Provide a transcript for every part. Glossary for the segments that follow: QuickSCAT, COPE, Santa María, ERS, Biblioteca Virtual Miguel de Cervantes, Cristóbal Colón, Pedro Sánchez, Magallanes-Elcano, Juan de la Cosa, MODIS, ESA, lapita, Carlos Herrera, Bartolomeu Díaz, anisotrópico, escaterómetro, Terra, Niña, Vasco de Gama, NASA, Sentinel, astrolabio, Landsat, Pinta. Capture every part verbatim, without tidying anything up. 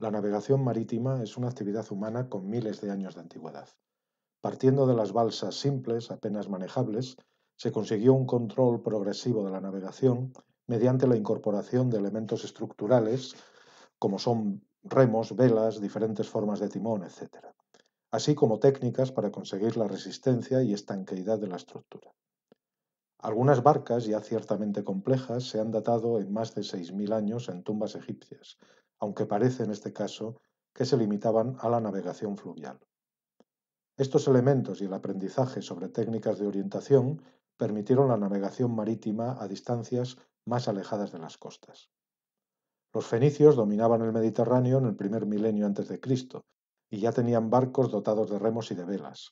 La navegación marítima es una actividad humana con miles de años de antigüedad. Partiendo de las balsas simples, apenas manejables, se consiguió un control progresivo de la navegación mediante la incorporación de elementos estructurales como son remos, velas, diferentes formas de timón, etcétera, así como técnicas para conseguir la resistencia y estanqueidad de la estructura. Algunas barcas, ya ciertamente complejas, se han datado en más de seis mil años en tumbas egipcias, aunque parece en este caso que se limitaban a la navegación fluvial. Estos elementos y el aprendizaje sobre técnicas de orientación permitieron la navegación marítima a distancias más alejadas de las costas. Los fenicios dominaban el Mediterráneo en el primer milenio antes de Cristo y ya tenían barcos dotados de remos y de velas.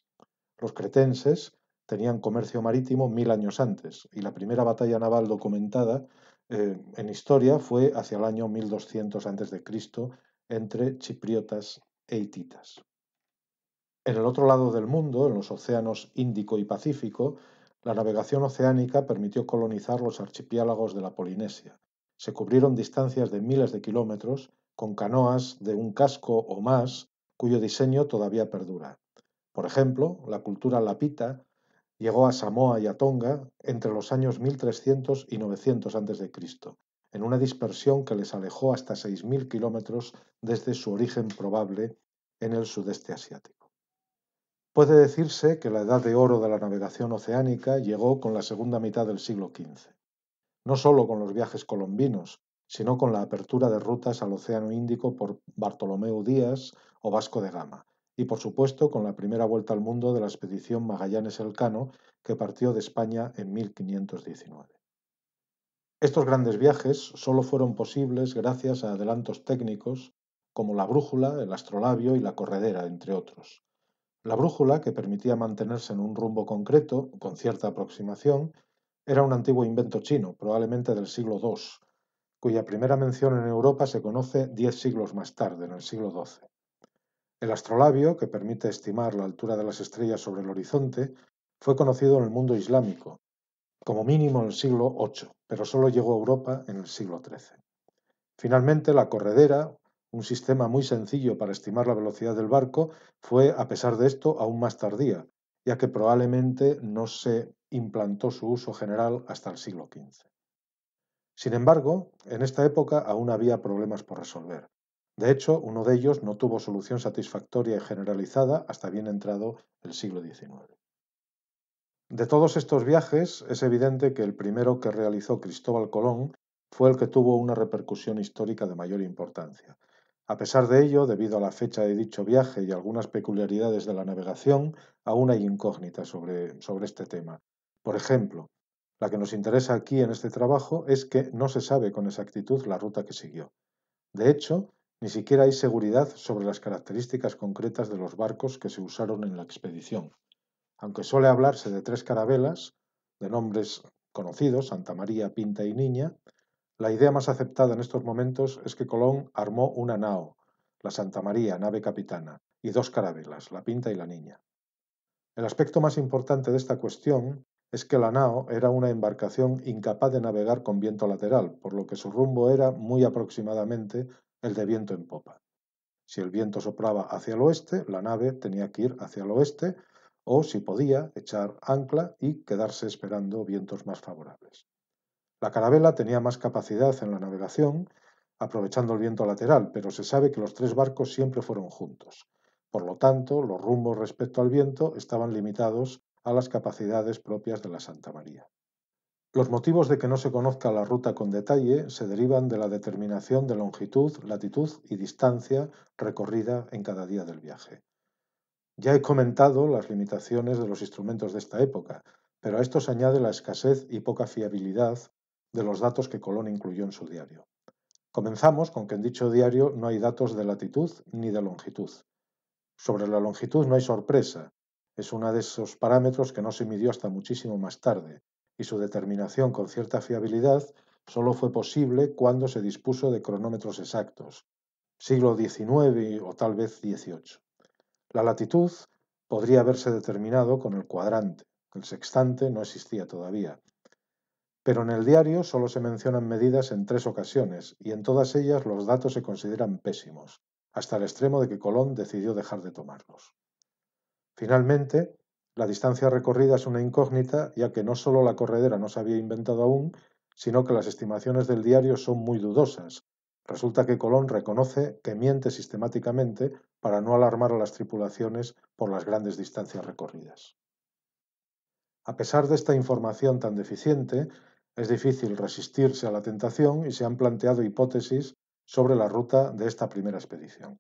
Los cretenses tenían comercio marítimo mil años antes y la primera batalla naval documentada eh, en historia fue hacia el año mil doscientos antes de Cristo entre chipriotas e hititas. En el otro lado del mundo, en los océanos Índico y Pacífico, la navegación oceánica permitió colonizar los archipiélagos de la Polinesia. Se cubrieron distancias de miles de kilómetros con canoas de un casco o más cuyo diseño todavía perdura. Por ejemplo, la cultura lapita llegó a Samoa y a Tonga entre los años mil trescientos y novecientos antes de Cristo, en una dispersión que les alejó hasta seis mil kilómetros desde su origen probable en el sudeste asiático. Puede decirse que la edad de oro de la navegación oceánica llegó con la segunda mitad del siglo quince. No solo con los viajes colombinos, sino con la apertura de rutas al Océano Índico por Bartolomeu Díaz o Vasco de Gama, y por supuesto con la primera vuelta al mundo de la expedición Magallanes-Elcano que partió de España en mil quinientos diecinueve. Estos grandes viajes solo fueron posibles gracias a adelantos técnicos como la brújula, el astrolabio y la corredera, entre otros. La brújula, que permitía mantenerse en un rumbo concreto, con cierta aproximación, era un antiguo invento chino, probablemente del siglo segundo, cuya primera mención en Europa se conoce diez siglos más tarde, en el siglo doce. El astrolabio, que permite estimar la altura de las estrellas sobre el horizonte, fue conocido en el mundo islámico, como mínimo en el siglo octavo, pero solo llegó a Europa en el siglo trece. Finalmente, la corredera, un sistema muy sencillo para estimar la velocidad del barco, fue, a pesar de esto, aún más tardía, ya que probablemente no se implantó su uso general hasta el siglo quince. Sin embargo, en esta época aún había problemas por resolver. De hecho, uno de ellos no tuvo solución satisfactoria y generalizada hasta bien entrado el siglo diecinueve. De todos estos viajes, es evidente que el primero que realizó Cristóbal Colón fue el que tuvo una repercusión histórica de mayor importancia. A pesar de ello, debido a la fecha de dicho viaje y algunas peculiaridades de la navegación, aún hay incógnitas sobre, sobre este tema. Por ejemplo, la que nos interesa aquí en este trabajo es que no se sabe con exactitud la ruta que siguió. De hecho, ni siquiera hay seguridad sobre las características concretas de los barcos que se usaron en la expedición. Aunque suele hablarse de tres carabelas, de nombres conocidos, Santa María, Pinta y Niña, la idea más aceptada en estos momentos es que Colón armó una nao, la Santa María, nave capitana, y dos carabelas, la Pinta y la Niña. El aspecto más importante de esta cuestión es que la nao era una embarcación incapaz de navegar con viento lateral, por lo que su rumbo era muy aproximadamente el de viento en popa. Si el viento soplaba hacia el oeste, la nave tenía que ir hacia el oeste, o, si podía, echar ancla y quedarse esperando vientos más favorables. La carabela tenía más capacidad en la navegación, aprovechando el viento lateral, pero se sabe que los tres barcos siempre fueron juntos. Por lo tanto, los rumbos respecto al viento estaban limitados a las capacidades propias de la Santa María. Los motivos de que no se conozca la ruta con detalle se derivan de la determinación de longitud, latitud y distancia recorrida en cada día del viaje. Ya he comentado las limitaciones de los instrumentos de esta época, pero a esto se añade la escasez y poca fiabilidad de los datos que Colón incluyó en su diario. Comenzamos con que en dicho diario no hay datos de latitud ni de longitud. Sobre la longitud no hay sorpresa, es uno de esos parámetros que no se midió hasta muchísimo más tarde, y su determinación con cierta fiabilidad solo fue posible cuando se dispuso de cronómetros exactos, siglo diecinueve o tal vez dieciocho. La latitud podría haberse determinado con el cuadrante, el sextante no existía todavía. Pero en el diario solo se mencionan medidas en tres ocasiones y en todas ellas los datos se consideran pésimos, hasta el extremo de que Colón decidió dejar de tomarlos. Finalmente, la distancia recorrida es una incógnita, ya que no solo la corredera no se había inventado aún, sino que las estimaciones del diario son muy dudosas. Resulta que Colón reconoce que miente sistemáticamente para no alarmar a las tripulaciones por las grandes distancias recorridas. A pesar de esta información tan deficiente, es difícil resistirse a la tentación y se han planteado hipótesis sobre la ruta de esta primera expedición.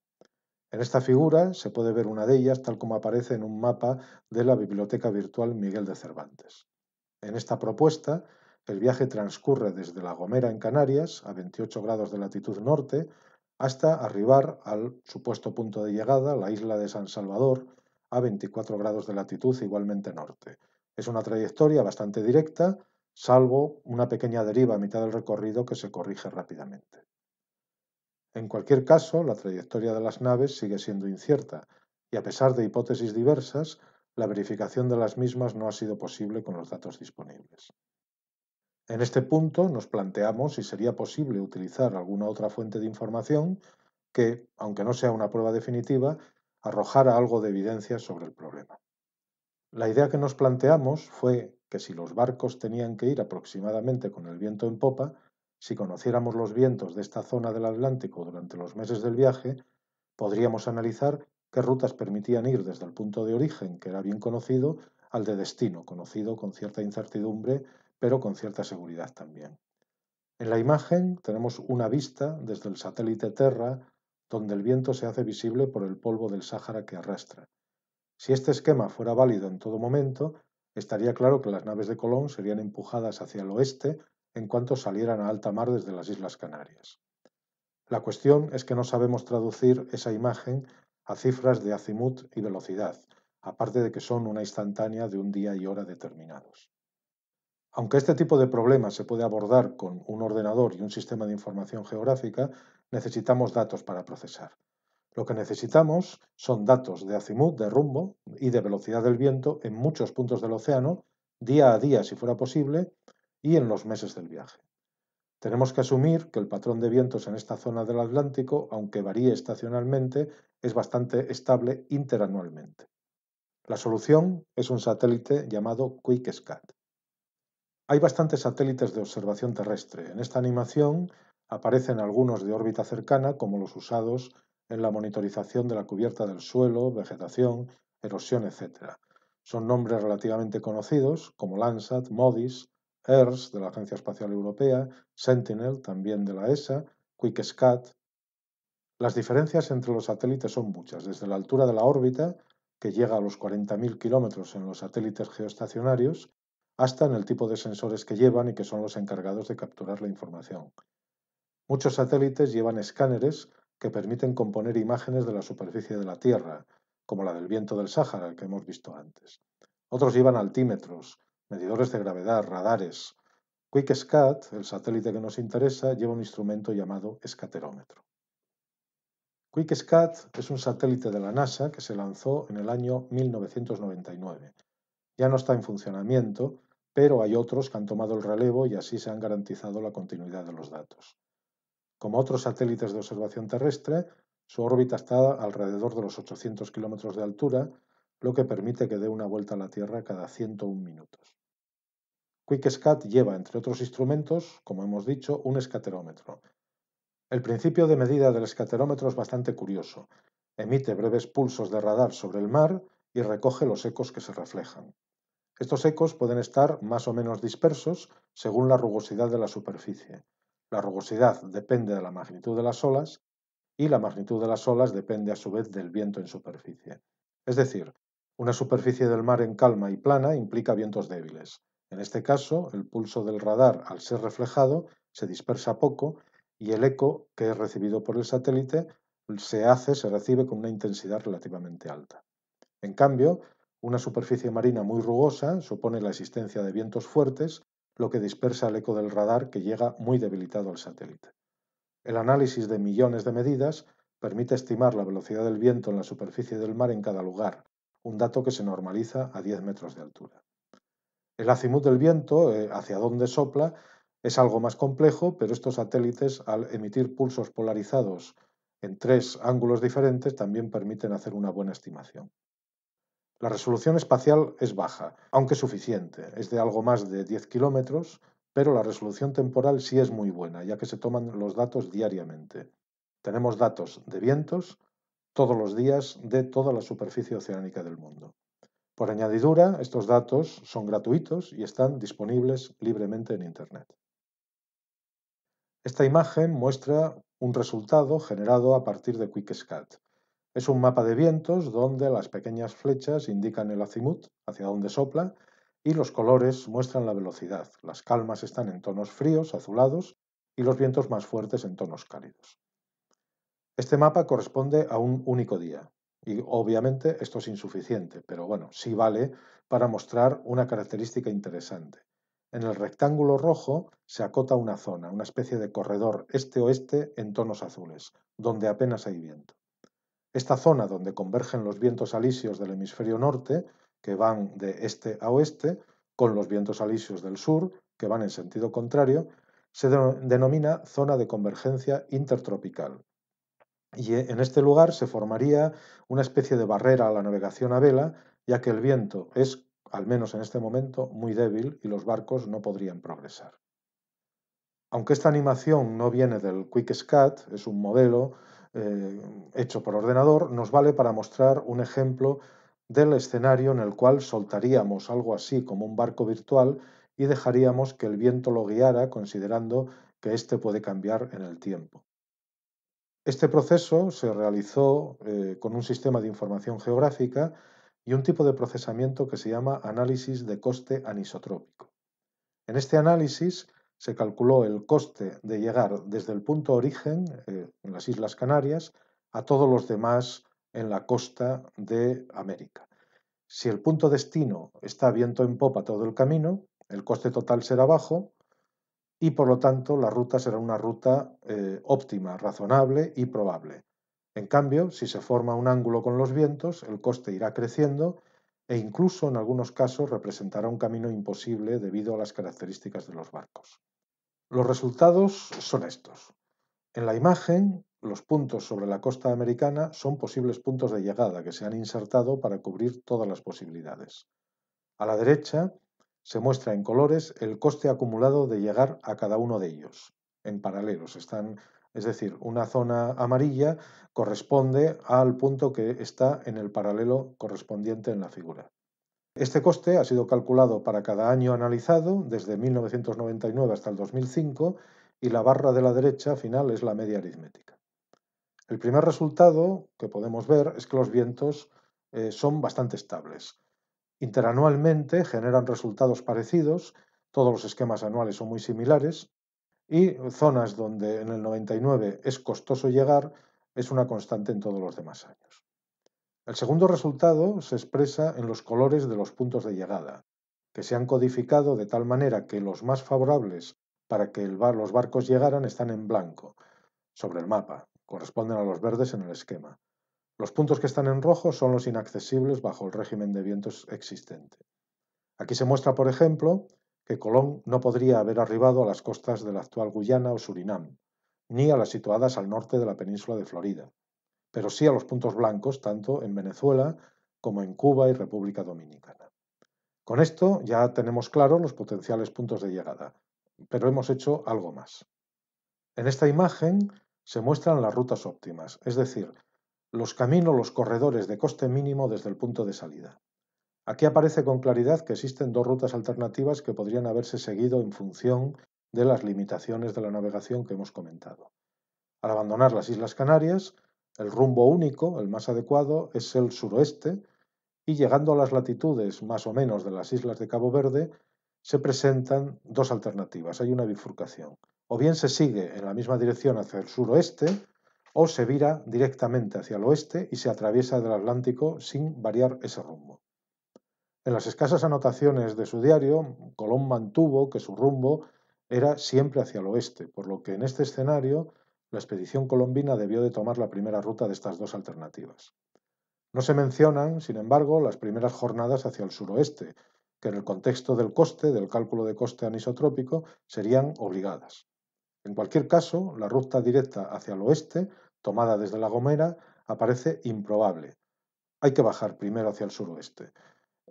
En esta figura se puede ver una de ellas tal como aparece en un mapa de la Biblioteca Virtual Miguel de Cervantes. En esta propuesta, el viaje transcurre desde La Gomera en Canarias, a veintiocho grados de latitud norte, hasta arribar al supuesto punto de llegada, la isla de San Salvador, a veinticuatro grados de latitud igualmente norte. Es una trayectoria bastante directa, salvo una pequeña deriva a mitad del recorrido que se corrige rápidamente. En cualquier caso, la trayectoria de las naves sigue siendo incierta, y a pesar de hipótesis diversas, la verificación de las mismas no ha sido posible con los datos disponibles. En este punto nos planteamos si sería posible utilizar alguna otra fuente de información que, aunque no sea una prueba definitiva, arrojara algo de evidencia sobre el problema. La idea que nos planteamos fue que si los barcos tenían que ir aproximadamente con el viento en popa, si conociéramos los vientos de esta zona del Atlántico durante los meses del viaje, podríamos analizar qué rutas permitían ir desde el punto de origen, que era bien conocido, al de destino, conocido con cierta incertidumbre, pero con cierta seguridad también. En la imagen tenemos una vista desde el satélite Terra, donde el viento se hace visible por el polvo del Sáhara que arrastra. Si este esquema fuera válido en todo momento, estaría claro que las naves de Colón serían empujadas hacia el oeste en cuanto salieran a alta mar desde las Islas Canarias. La cuestión es que no sabemos traducir esa imagen a cifras de azimut y velocidad, aparte de que son una instantánea de un día y hora determinados. Aunque este tipo de problemas se puede abordar con un ordenador y un sistema de información geográfica, necesitamos datos para procesar. Lo que necesitamos son datos de azimut, de rumbo y de velocidad del viento en muchos puntos del océano, día a día si fuera posible, y en los meses del viaje. Tenemos que asumir que el patrón de vientos en esta zona del Atlántico, aunque varíe estacionalmente, es bastante estable interanualmente. La solución es un satélite llamado QuickSCAT. Hay bastantes satélites de observación terrestre. En esta animación aparecen algunos de órbita cercana, como los usados en la monitorización de la cubierta del suelo, vegetación, erosión, etcétera. Son nombres relativamente conocidos, como Landsat, MODIS, E R S de la Agencia Espacial Europea, Sentinel, también de la E S A, QuickSCAT. Las diferencias entre los satélites son muchas, desde la altura de la órbita, que llega a los cuarenta mil kilómetros en los satélites geoestacionarios, hasta en el tipo de sensores que llevan y que son los encargados de capturar la información. Muchos satélites llevan escáneres que permiten componer imágenes de la superficie de la Tierra, como la del viento del Sáhara, que hemos visto antes. Otros llevan altímetros, medidores de gravedad, radares. QuickSCAT, el satélite que nos interesa, lleva un instrumento llamado escaterómetro. QuickSCAT es un satélite de la NASA que se lanzó en el año mil novecientos noventa y nueve. Ya no está en funcionamiento, pero hay otros que han tomado el relevo y así se han garantizado la continuidad de los datos. Como otros satélites de observación terrestre, su órbita está alrededor de los ochocientos kilómetros de altura, lo que permite que dé una vuelta a la Tierra cada ciento un minutos. QuickSCAT lleva, entre otros instrumentos, como hemos dicho, un escaterómetro. El principio de medida del escaterómetro es bastante curioso. Emite breves pulsos de radar sobre el mar y recoge los ecos que se reflejan. Estos ecos pueden estar más o menos dispersos según la rugosidad de la superficie. La rugosidad depende de la magnitud de las olas y la magnitud de las olas depende a su vez del viento en superficie. Es decir, una superficie del mar en calma y plana implica vientos débiles. En este caso, el pulso del radar, al ser reflejado, se dispersa poco y el eco que es recibido por el satélite se hace, se recibe con una intensidad relativamente alta. En cambio, una superficie marina muy rugosa supone la existencia de vientos fuertes, lo que dispersa el eco del radar que llega muy debilitado al satélite. El análisis de millones de medidas permite estimar la velocidad del viento en la superficie del mar en cada lugar, un dato que se normaliza a diez metros de altura. El azimut del viento, eh, hacia dónde sopla, es algo más complejo, pero estos satélites, al emitir pulsos polarizados en tres ángulos diferentes también permiten hacer una buena estimación. La resolución espacial es baja, aunque suficiente, es de algo más de diez kilómetros, pero la resolución temporal sí es muy buena, ya que se toman los datos diariamente. Tenemos datos de vientos todos los días de toda la superficie oceánica del mundo. Por añadidura, estos datos son gratuitos y están disponibles libremente en Internet. Esta imagen muestra un resultado generado a partir de QuickSCAD. Es un mapa de vientos donde las pequeñas flechas indican el azimut, hacia donde sopla, y los colores muestran la velocidad. Las calmas están en tonos fríos, azulados, y los vientos más fuertes en tonos cálidos. Este mapa corresponde a un único día. Y obviamente esto es insuficiente, pero bueno, sí vale para mostrar una característica interesante. En el rectángulo rojo se acota una zona, una especie de corredor este-oeste en tonos azules, donde apenas hay viento. Esta zona donde convergen los vientos alisios del hemisferio norte, que van de este a oeste, con los vientos alisios del sur, que van en sentido contrario, se denomina zona de convergencia intertropical. Y en este lugar se formaría una especie de barrera a la navegación a vela, ya que el viento es, al menos en este momento, muy débil y los barcos no podrían progresar. Aunque esta animación no viene del QuickSCAD, es un modelo eh, hecho por ordenador, nos vale para mostrar un ejemplo del escenario en el cual soltaríamos algo así como un barco virtual y dejaríamos que el viento lo guiara, considerando que éste puede cambiar en el tiempo. Este proceso se realizó eh, con un sistema de información geográfica y un tipo de procesamiento que se llama análisis de coste anisotrópico. En este análisis se calculó el coste de llegar desde el punto origen, eh, en las Islas Canarias, a todos los demás en la costa de América. Si el punto destino está viento en popa todo el camino, el coste total será bajo, y por lo tanto la ruta será una ruta eh, óptima, razonable y probable. En cambio, si se forma un ángulo con los vientos, el coste irá creciendo e incluso en algunos casos representará un camino imposible debido a las características de los barcos. Los resultados son estos. En la imagen, los puntos sobre la costa americana son posibles puntos de llegada que se han insertado para cubrir todas las posibilidades. A la derecha, se muestra en colores el coste acumulado de llegar a cada uno de ellos. En paralelos están, es decir, una zona amarilla corresponde al punto que está en el paralelo correspondiente en la figura. Este coste ha sido calculado para cada año analizado desde mil novecientos noventa y nueve hasta el dos mil cinco y la barra de la derecha final es la media aritmética. El primer resultado que podemos ver es que los vientos eh, son bastante estables. Interanualmente generan resultados parecidos, todos los esquemas anuales son muy similares y zonas donde en el noventa y nueve es costoso llegar es una constante en todos los demás años. El segundo resultado se expresa en los colores de los puntos de llegada, que se han codificado de tal manera que los más favorables para que el bar, los barcos llegaran están en blanco sobre el mapa, corresponden a los verdes en el esquema. Los puntos que están en rojo son los inaccesibles bajo el régimen de vientos existente. Aquí se muestra, por ejemplo, que Colón no podría haber arribado a las costas de la actual Guyana o Surinam, ni a las situadas al norte de la península de Florida, pero sí a los puntos blancos tanto en Venezuela como en Cuba y República Dominicana. Con esto ya tenemos claros los potenciales puntos de llegada, pero hemos hecho algo más. En esta imagen se muestran las rutas óptimas, es decir, los caminos, los corredores de coste mínimo desde el punto de salida. Aquí aparece con claridad que existen dos rutas alternativas que podrían haberse seguido en función de las limitaciones de la navegación que hemos comentado. Al abandonar las Islas Canarias, el rumbo único, el más adecuado, es el suroeste y llegando a las latitudes más o menos de las islas de Cabo Verde, se presentan dos alternativas, hay una bifurcación. O bien se sigue en la misma dirección hacia el suroeste, o se vira directamente hacia el oeste y se atraviesa el Atlántico sin variar ese rumbo. En las escasas anotaciones de su diario, Colón mantuvo que su rumbo era siempre hacia el oeste, por lo que en este escenario la expedición colombina debió de tomar la primera ruta de estas dos alternativas. No se mencionan, sin embargo, las primeras jornadas hacia el suroeste, que en el contexto del coste, del cálculo de coste anisotrópico, serían obligadas. En cualquier caso, la ruta directa hacia el oeste tomada desde La Gomera, aparece improbable. Hay que bajar primero hacia el suroeste.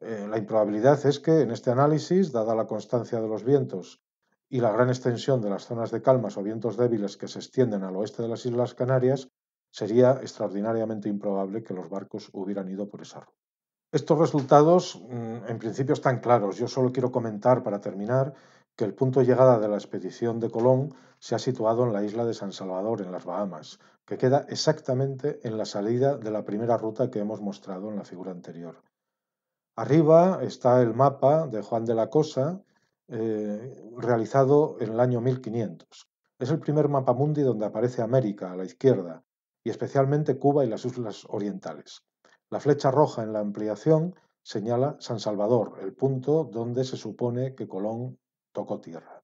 Eh, la improbabilidad es que en este análisis, dada la constancia de los vientos y la gran extensión de las zonas de calmas o vientos débiles que se extienden al oeste de las Islas Canarias, sería extraordinariamente improbable que los barcos hubieran ido por esa ruta. Estos resultados, en principio, están claros. Yo solo quiero comentar, para terminar, que el punto de llegada de la expedición de Colón se ha situado en la isla de San Salvador, en las Bahamas, que queda exactamente en la salida de la primera ruta que hemos mostrado en la figura anterior. Arriba está el mapa de Juan de la Cosa, eh, realizado en el año mil quinientos. Es el primer mapa mundi donde aparece América, a la izquierda, y especialmente Cuba y las islas orientales. La flecha roja en la ampliación señala San Salvador, el punto donde se supone que Colón tocó tierra.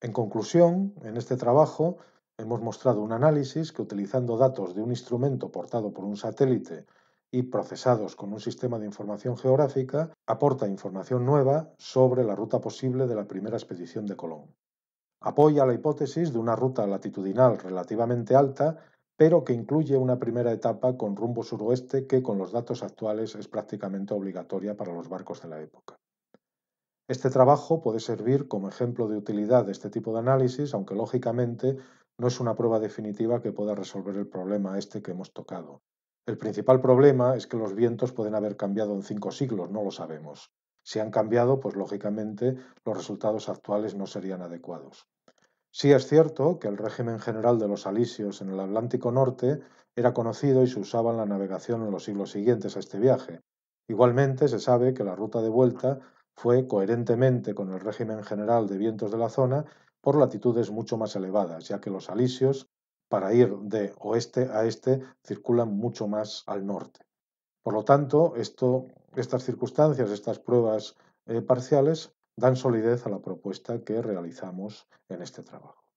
En conclusión, en este trabajo hemos mostrado un análisis que, utilizando datos de un instrumento portado por un satélite y procesados con un sistema de información geográfica, aporta información nueva sobre la ruta posible de la primera expedición de Colón. Apoya la hipótesis de una ruta latitudinal relativamente alta, pero que incluye una primera etapa con rumbo suroeste que, con los datos actuales, es prácticamente obligatoria para los barcos de la época. Este trabajo puede servir como ejemplo de utilidad de este tipo de análisis, aunque lógicamente no es una prueba definitiva que pueda resolver el problema este que hemos tocado. El principal problema es que los vientos pueden haber cambiado en cinco siglos, no lo sabemos. Si han cambiado, pues lógicamente los resultados actuales no serían adecuados. Sí es cierto que el régimen general de los alisios en el Atlántico Norte era conocido y se usaba en la navegación en los siglos siguientes a este viaje. Igualmente se sabe que la ruta de vuelta fue coherentemente con el régimen general de vientos de la zona por latitudes mucho más elevadas, ya que los alisios, para ir de oeste a este, circulan mucho más al norte. Por lo tanto, esto, estas circunstancias, estas pruebas eh, parciales, dan solidez a la propuesta que realizamos en este trabajo.